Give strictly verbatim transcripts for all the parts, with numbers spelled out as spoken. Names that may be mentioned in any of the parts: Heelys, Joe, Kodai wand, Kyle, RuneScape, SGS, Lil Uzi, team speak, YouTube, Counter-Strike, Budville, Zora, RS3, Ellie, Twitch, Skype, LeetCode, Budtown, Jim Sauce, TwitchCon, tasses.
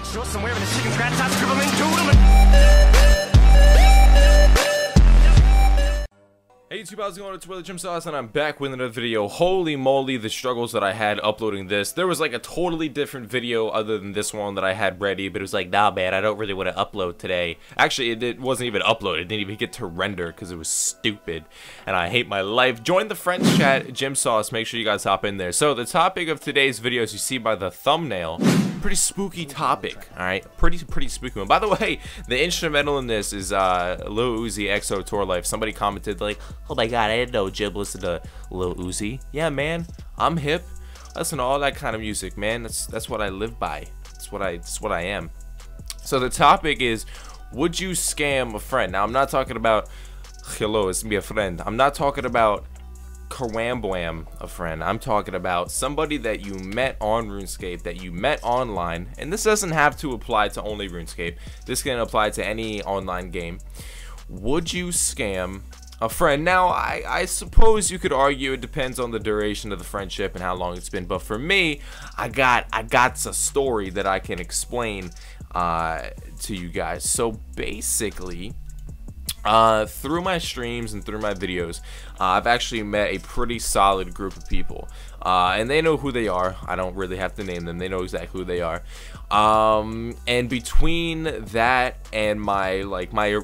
Make sure somewhere in the chicken scratch I scribble and doodle and... Hey YouTube, how's it going? It's Willie Jim Sauce and I'm back with another video. Holy moly, the struggles that I had uploading this. There was like a totally different video other than this one that I had ready, but it was like, nah man, I don't really want to upload today. Actually, it, it wasn't even uploaded. It didn't even get to render because it was stupid and I hate my life. Join the French chat, Jim Sauce. Make sure you guys hop in there. So the topic of today's video, as you see by the thumbnail, pretty spooky topic, all right? Pretty, pretty spooky one. By the way, the instrumental in this is uh, Lil Uzi, X O Tour Life. Somebody commented like, oh my God, I didn't know Jib listened to Lil Uzi. Yeah, man, I'm hip. I listen to all that kind of music, man. That's that's what I live by. That's what I, that's what I am. So the topic is, would you scam a friend? Now, I'm not talking about, hello, it's me a friend. I'm not talking about Kerwamblam a friend. I'm talking about somebody that you met on RuneScape, that you met online, and this doesn't have to apply to only RuneScape. This can apply to any online game. Would you scam a friend? Now, I, I suppose you could argue it depends on the duration of the friendship and how long it's been, but for me, I got I got a story that I can explain uh, to you guys. So basically, Uh, through my streams and through my videos, uh, I've actually met a pretty solid group of people, uh, and they know who they are. I don't really have to name them. They know exactly who they are. Um, and between that and my like my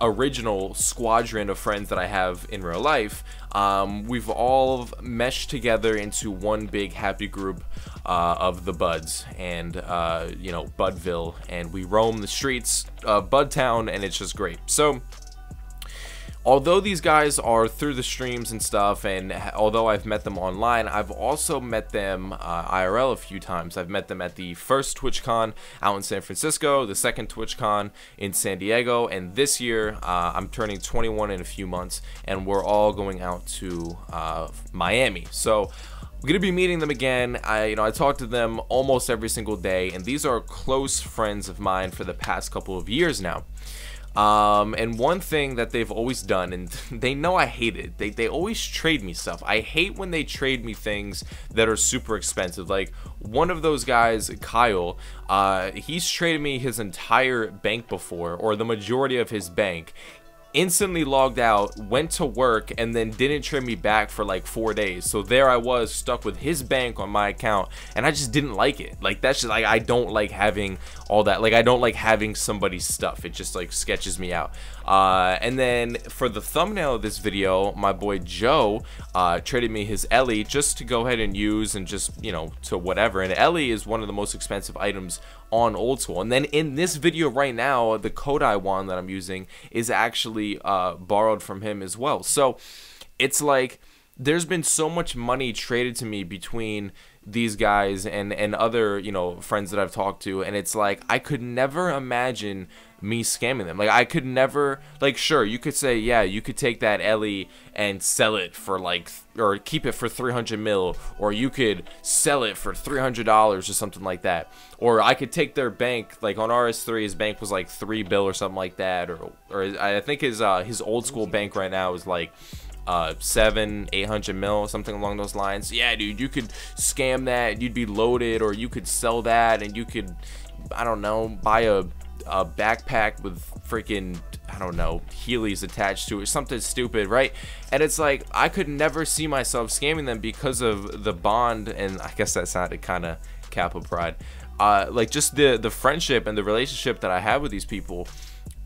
original squadron of friends that I have in real life, um, we've all meshed together into one big happy group uh, of the Buds, and uh, you know, Budville, and we roam the streets of Budtown, and it's just great. So although these guys are through the streams and stuff, and although I've met them online, I've also met them uh, I R L a few times. I've met them at the first TwitchCon out in San Francisco, the second TwitchCon in San Diego, and this year uh, I'm turning twenty-one in a few months, and we're all going out to uh, Miami. So I'm gonna be meeting them again. I, you know, I talk to them almost every single day, and these are close friends of mine for the past couple of years now. Um, and one thing that they've always done, and they know I hate it, they, they always trade me stuff. I hate when they trade me things that are super expensive. Like one of those guys, Kyle, uh, he's traded me his entire bank before, or the majority of his bank, instantly logged out, went to work, and then didn't trade me back for like four days. So there I was, stuck with his bank on my account, and I just didn't like it. Like that's just like, I don't like having all that. Like I don't like having somebody's stuff. It just like sketches me out. Uh, and then for the thumbnail of this video, my boy Joe uh, traded me his Ellie just to go ahead and use and just, you know, to whatever. And Ellie is one of the most expensive items on old school. And then in this video right now, the Kodai wand that I'm using is actually uh, borrowed from him as well. So it's like there's been so much money traded to me between these guys and and other, you know, friends that I've talked to, and it's like I could never imagine me scamming them. Like I could never, like, sure, you could say, yeah, you could take that Ellie and sell it for like, or keep it for three hundred mil, or you could sell it for three hundred dollars or something like that, or I could take their bank. Like on R S three, his bank was like three bill or something like that, or or I think his uh his old school bank right now is like uh seven eight hundred mil, something along those lines. Yeah, dude, you could scam that, you'd be loaded, or you could sell that and you could, I don't know, buy a a backpack with freaking, I don't know, Heelys attached to it, something stupid, right? And it's like I could never see myself scamming them because of the bond, and I guess that sounded kind of Kappa pride, uh like just the the friendship and the relationship that I have with these people.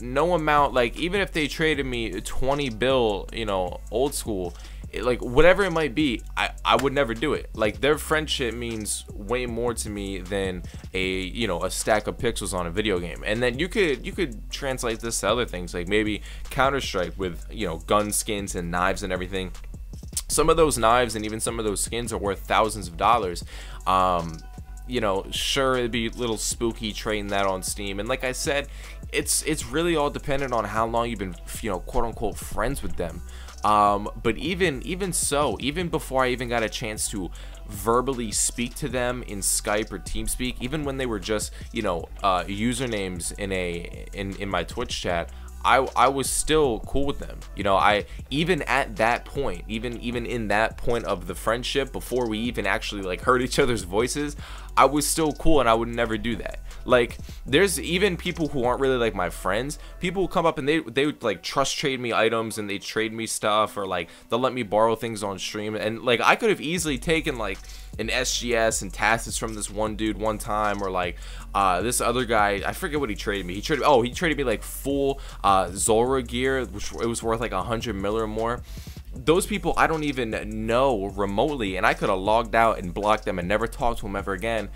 No amount, like even if they traded me twenty bill, you know, old school, it, like whatever it might be, I, I would never do it. Like their friendship means way more to me than a, you know, a stack of pixels on a video game. And then you could you could translate this to other things, like maybe Counter-Strike with, you know, gun skins and knives and everything. Some of those knives and even some of those skins are worth thousands of dollars. Um, you know, sure, it'd be a little spooky trading that on Steam. And like I said, it's it's really all dependent on how long you've been, you know, quote unquote friends with them. Um, but even even so, even before I even got a chance to verbally speak to them in Skype or team speak, even when they were just, you know, uh, usernames in a in in my Twitch chat, I, I was still cool with them. You know, I even at that point, even even in that point of the friendship, before we even actually like heard each other's voices, I was still cool and I would never do that. Like, there's even people who aren't really like my friends, people who come up and they they would like trust trade me items, and they trade me stuff, or like they'll let me borrow things on stream. And like, I could have easily taken like an S G S and tasses from this one dude one time, or like uh this other guy, I forget what he traded me. He traded oh he traded me like full uh Zora gear, which it was worth like a hundred mil or more. Those people I don't even know remotely, and I could have logged out and blocked them and never talked to them ever again.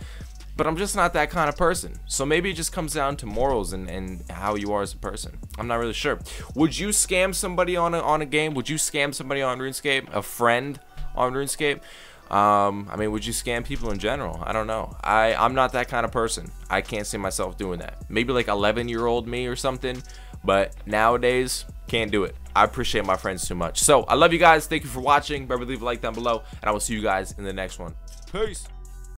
But I'm just not that kind of person. So maybe it just comes down to morals and, and how you are as a person. I'm not really sure. Would you scam somebody on a, on a game? Would you scam somebody on RuneScape? A friend on RuneScape? Um, I mean, would you scam people in general? I don't know. I, I'm not that kind of person. I can't see myself doing that. Maybe like eleven year old me or something. But nowadays, can't do it. I appreciate my friends too much. So I love you guys. Thank you for watching. Remember to leave a like down below. And I will see you guys in the next one. Peace.